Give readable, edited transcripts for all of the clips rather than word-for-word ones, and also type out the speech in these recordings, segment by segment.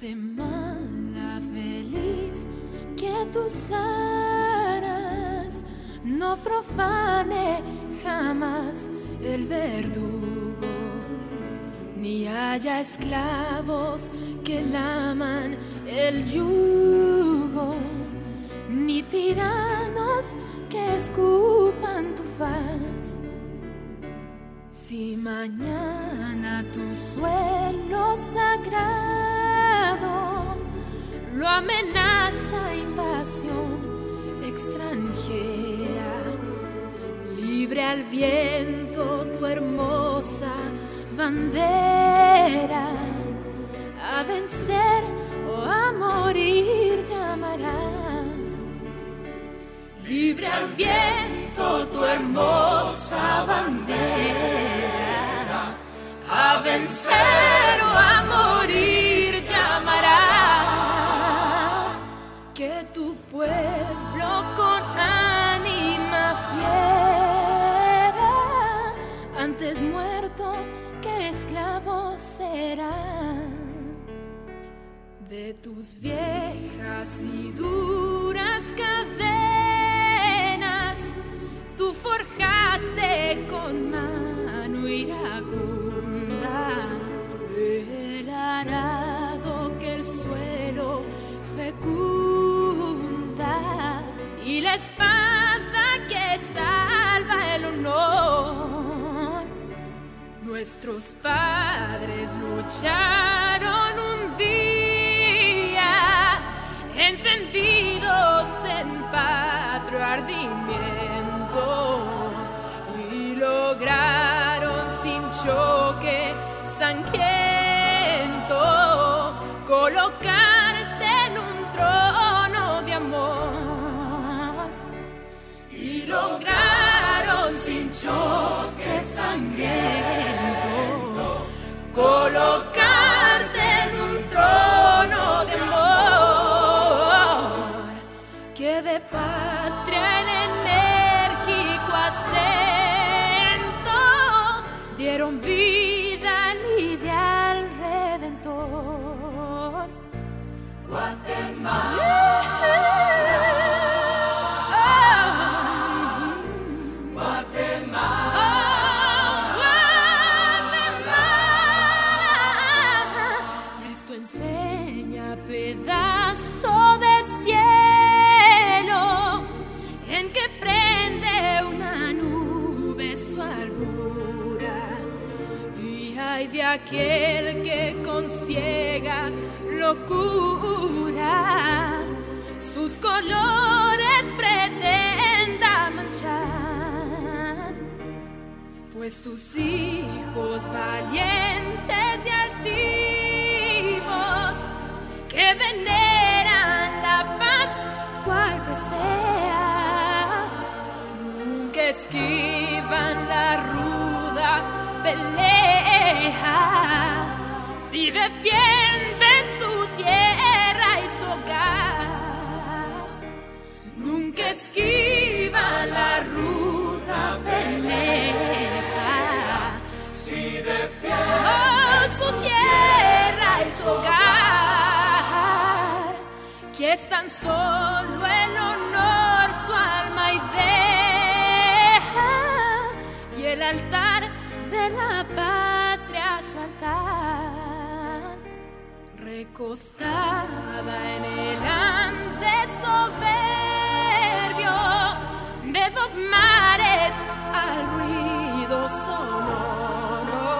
semana feliz, que tú sanas, no profane jamás el verdugo, ni haya esclavos que laman el yugo, ni tiranos que escupan tu faz. Si mañana tu suelo sagrado lo amenaza invasión extranjera, libre al viento tu hermosa bandera, a vencer o a morir llamará. Libre al viento tu hermosa bandera, a vencer o a morir llamará. Que tu pueblo con ánima fiera, antes muerto que esclavo será. De tus viejas y duras cadenas tú forjaste con mano iracunda el arado que el suelo fecunda, y la espada que salva el honor. Nuestros padres lucharon un día, encendidos en patrio ardimiento, y lograron sin choque sangriento colocarte en un trono de amor, y lograron sin choque sangriento colocarte en un trono de amor. Que de patria en enérgico acento dieron vida de aquel que con ciega locura sus colores pretenda manchar. Pues tus hijos valientes y altivos que veneran la paz cual que sea, nunca esquivan la ruda pelea. Si defienden su tierra y su hogar, nunca esquivan la ruda pelea. Si defienden su tierra y su hogar, que es tan solo el honor su alma y deja, y el altar de la paz su altar. Recostada en el ande soberbio de dos mares al ruido sonoro,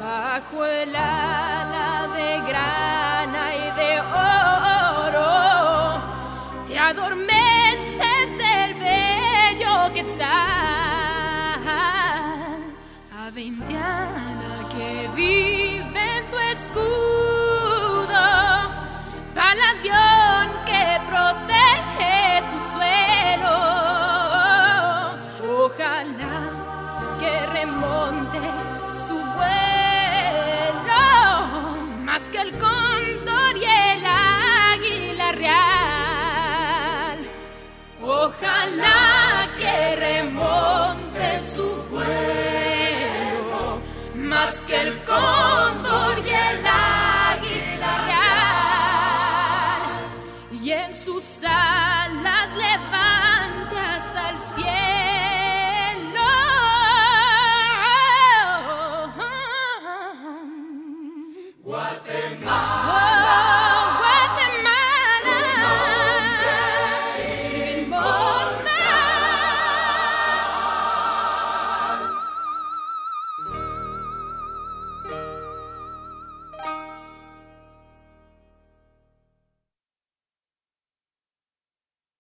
bajo el ala de grana y de oro te adormeces del bello Quetzal. Ave indiana que vive en tu escudo, palabión que protege tu suelo, ojalá que remonte su vuelo más que el cóndor y el águila real. Ojalá